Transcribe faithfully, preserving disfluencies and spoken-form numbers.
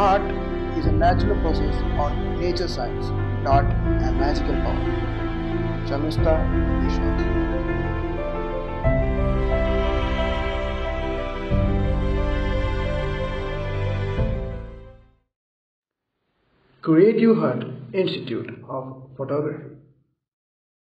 Art is a natural process or nature science, not a magical power. Sharmistha Biswas. Creative Hut Institute of Photography.